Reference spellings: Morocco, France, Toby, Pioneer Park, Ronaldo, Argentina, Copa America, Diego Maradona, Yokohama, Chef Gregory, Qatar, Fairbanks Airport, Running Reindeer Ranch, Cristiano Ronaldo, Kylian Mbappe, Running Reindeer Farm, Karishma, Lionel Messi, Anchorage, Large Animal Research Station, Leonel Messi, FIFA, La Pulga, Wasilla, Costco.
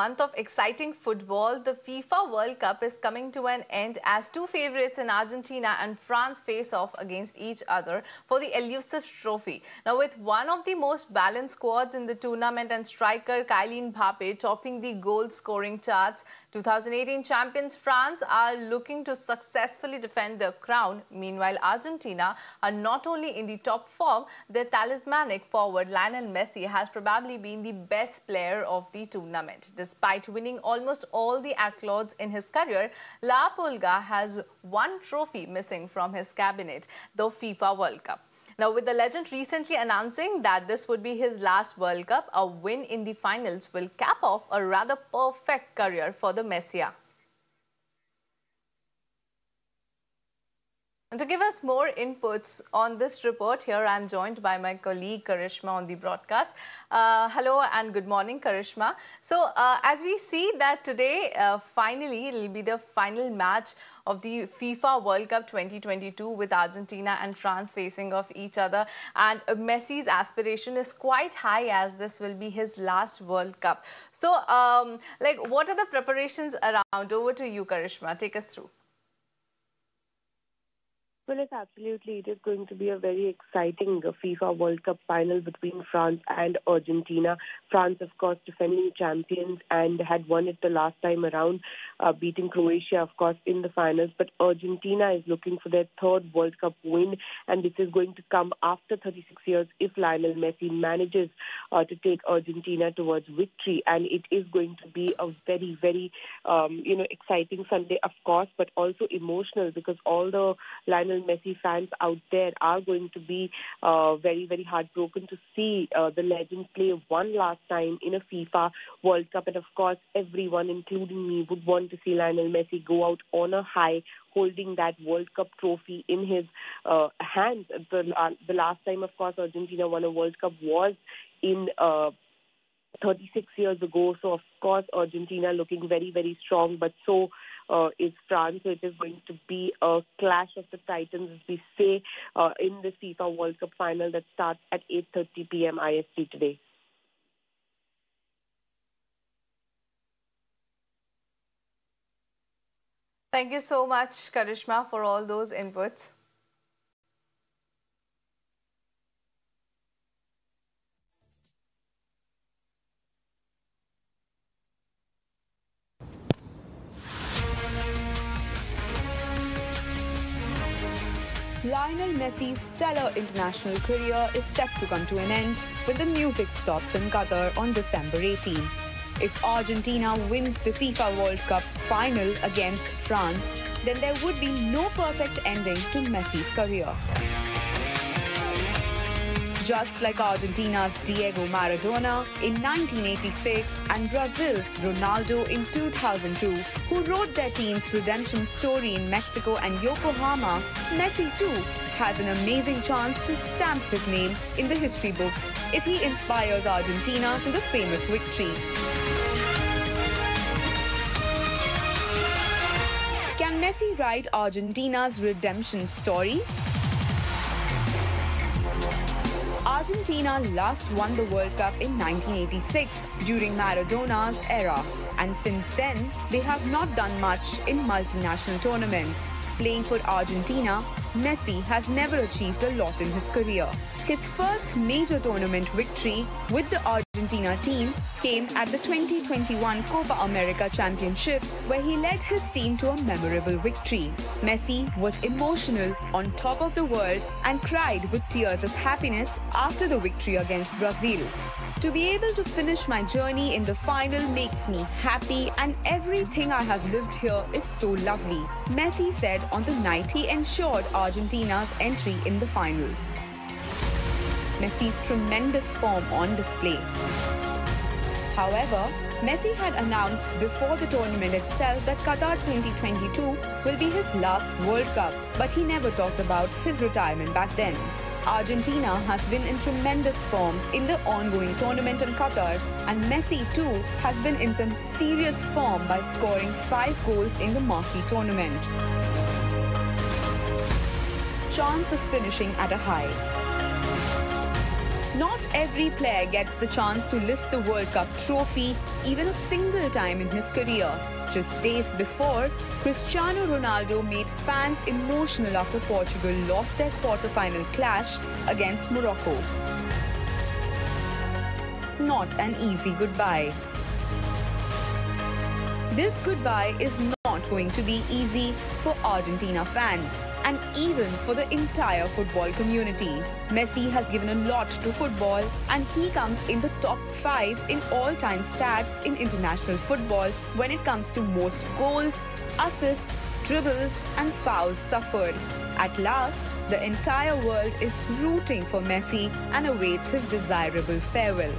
month of exciting football, the FIFA World Cup is coming to an end as two favorites in Argentina and France face off against each other for the elusive trophy. Now, with one of the most balanced squads in the tournament and striker Kylian Mbappe topping the goal-scoring charts, 2018 champions France are looking to successfully defend their crown. Meanwhile, Argentina are not only in the top form, their talismanic forward Lionel Messi has probably been the best player of the tournament. Despite winning almost all the accolades in his career, La Pulga has one trophy missing from his cabinet, the FIFA World Cup. Now, with the legend recently announcing that this would be his last World Cup, a win in the finals will cap off a rather perfect career for the Messiah. And to give us more inputs on this report, here I am joined by my colleague Karishma on the broadcast. Hello and good morning, Karishma. So, as we see that today, finally, it will be the final match of the FIFA World Cup 2022 with Argentina and France facing off each other. And Messi's aspiration is quite high as this will be his last World Cup. So, what are the preparations around? Over to you, Karishma. Take us through. Well, it's absolutely, it is going to be a very exciting FIFA World Cup final between France and Argentina. France, of course, defending champions and had won it the last time around, beating Croatia, of course, in the finals. But Argentina is looking for their third World Cup win, and this is going to come after 36 years if Lionel Messi manages to take Argentina towards victory. And it is going to be a very, very, exciting Sunday, of course, but also emotional because all the Lionel Messi fans out there are going to be very, very heartbroken to see the legend play one last time in a FIFA World Cup. And of course, everyone, including me, would want to see Lionel Messi go out on a high, holding that World Cup trophy in his hands. The last time, of course, Argentina won a World Cup was in 36 years ago. So, of course, Argentina looking very, very strong, but so is France. So it is going to be a clash of the titans, as we say, in the FIFA World Cup final that starts at 8:30 p.m. IST today. Thank you so much, Karishma, for all those inputs. Lionel Messi's stellar international career is set to come to an end when the music stops in Qatar on December 18. If Argentina wins the FIFA World Cup final against France, then there would be no perfect ending to Messi's career. Just like Argentina's Diego Maradona in 1986 and Brazil's Ronaldo in 2002, who wrote their team's redemption story in Mexico and Yokohama, Messi too has an amazing chance to stamp his name in the history books if he inspires Argentina to the famous victory. Can Messi write Argentina's redemption story? Argentina last won the World Cup in 1986 during Maradona's era, and since then, they have not done much in multinational tournaments. Playing for Argentina, Messi has never achieved a lot in his career. His first major tournament victory with the Argentina team came at the 2021 Copa America Championship, where he led his team to a memorable victory. Messi was emotional, on top of the world, and cried with tears of happiness after the victory against Brazil. To be able to finish my journey in the final makes me happy, and everything I have lived here is so lovely, Messi said on the night he ensured Argentina's entry in the finals. Messi's tremendous form on display. However, Messi had announced before the tournament itself that Qatar 2022 will be his last World Cup, but he never talked about his retirement back then. Argentina has been in tremendous form in the ongoing tournament in Qatar, and Messi too has been in some serious form by scoring 5 goals in the marquee tournament. Chance of finishing at a high. Not every player gets the chance to lift the World Cup trophy even a single time in his career. Just days before, Cristiano Ronaldo made fans emotional after Portugal lost their quarter-final clash against Morocco. Not an easy goodbye. This goodbye is not going to be easy for Argentina fans and even for the entire football community. Messi has given a lot to football and he comes in the top 5 in all-time stats in international football when it comes to most goals, assists, dribbles and fouls suffered. At last, the entire world is rooting for Messi and awaits his desirable farewell.